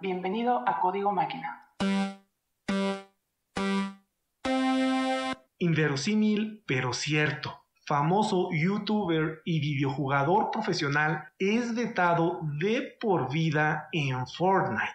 Bienvenido a Código Máquina. Inverosímil, pero cierto. Famoso youtuber y videojugador profesional es vetado de por vida en Fortnite.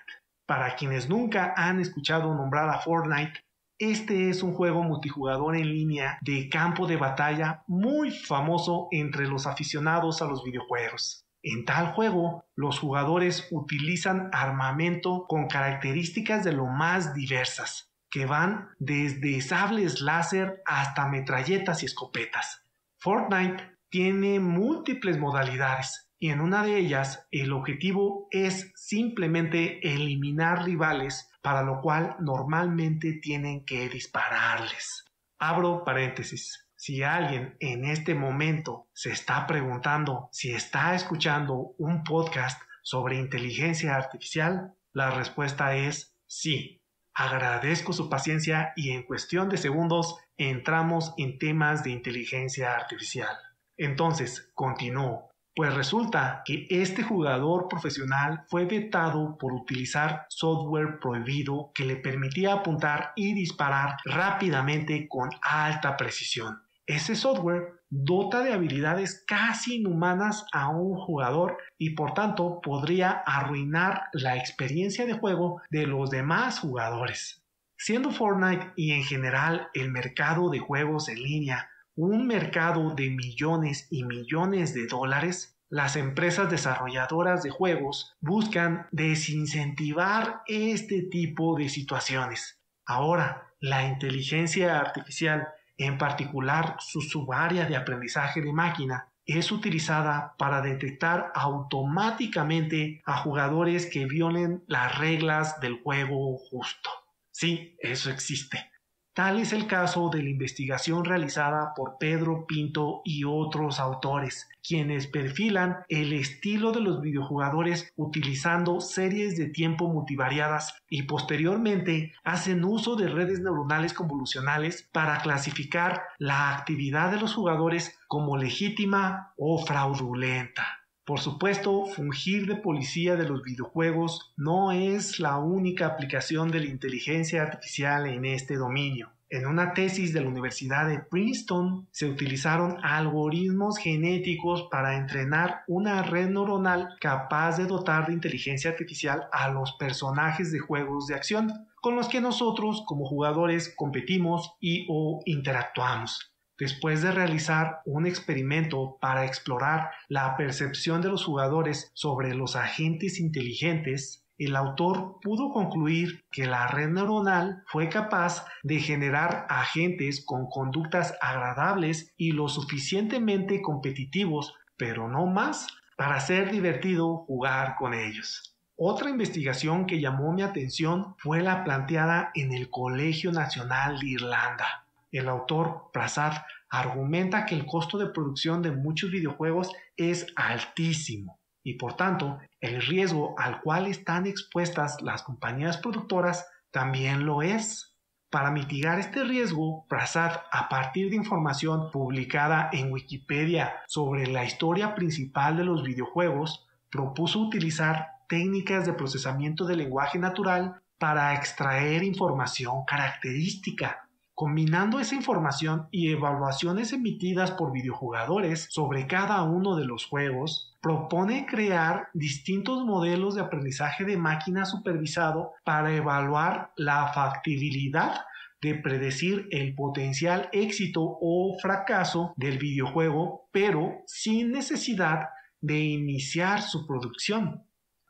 Para quienes nunca han escuchado nombrar a Fortnite, este es un juego multijugador en línea de campo de batalla muy famoso entre los aficionados a los videojuegos. En tal juego, los jugadores utilizan armamento con características de lo más diversas, que van desde sables láser hasta metralletas y escopetas. Fortnite tiene múltiples modalidades, y en una de ellas el objetivo es simplemente eliminar rivales, para lo cual normalmente tienen que dispararles. Abro paréntesis. Si alguien en este momento se está preguntando si está escuchando un podcast sobre inteligencia artificial, la respuesta es sí. Agradezco su paciencia y en cuestión de segundos entramos en temas de inteligencia artificial. Entonces, continúo. Pues resulta que este jugador profesional fue vetado por utilizar software prohibido que le permitía apuntar y disparar rápidamente con alta precisión. Ese software dota de habilidades casi inhumanas a un jugador y por tanto podría arruinar la experiencia de juego de los demás jugadores. Siendo Fortnite y en general el mercado de juegos en línea un mercado de millones y millones de dólares, las empresas desarrolladoras de juegos buscan desincentivar este tipo de situaciones. Ahora, la inteligencia artificial, en particular su subárea de aprendizaje de máquina, es utilizada para detectar automáticamente a jugadores que violen las reglas del juego justo. Sí, eso existe. Tal es el caso de la investigación realizada por Pedro Pinto y otros autores, quienes perfilan el estilo de los videojugadores utilizando series de tiempo multivariadas y posteriormente hacen uso de redes neuronales convolucionales para clasificar la actividad de los jugadores como legítima o fraudulenta. Por supuesto, fungir de policía de los videojuegos no es la única aplicación de la inteligencia artificial en este dominio. En una tesis de la Universidad de Princeton se utilizaron algoritmos genéticos para entrenar una red neuronal capaz de dotar de inteligencia artificial a los personajes de juegos de acción con los que nosotros como jugadores competimos y o interactuamos. Después de realizar un experimento para explorar la percepción de los jugadores sobre los agentes inteligentes, el autor pudo concluir que la red neuronal fue capaz de generar agentes con conductas agradables y lo suficientemente competitivos, pero no más, para ser divertido jugar con ellos. Otra investigación que llamó mi atención fue la planteada en el Colegio Nacional de Irlanda. El autor, Prasad, argumenta que el costo de producción de muchos videojuegos es altísimo y por tanto el riesgo al cual están expuestas las compañías productoras también lo es. Para mitigar este riesgo, Prasad, a partir de información publicada en Wikipedia sobre la historia principal de los videojuegos, propuso utilizar técnicas de procesamiento del lenguaje natural para extraer información característica. Combinando esa información y evaluaciones emitidas por videojugadores sobre cada uno de los juegos, propone crear distintos modelos de aprendizaje de máquina supervisado para evaluar la factibilidad de predecir el potencial éxito o fracaso del videojuego, pero sin necesidad de iniciar su producción.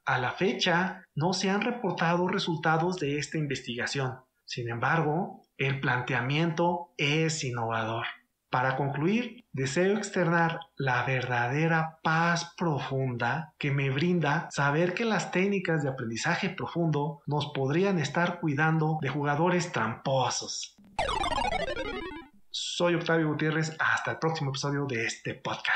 A la fecha, no se han reportado resultados de esta investigación. Sin embargo, el planteamiento es innovador. Para concluir, deseo externar la verdadera paz profunda que me brinda saber que las técnicas de aprendizaje profundo nos podrían estar cuidando de jugadores tramposos. Soy Octavio Gutiérrez, hasta el próximo episodio de este podcast.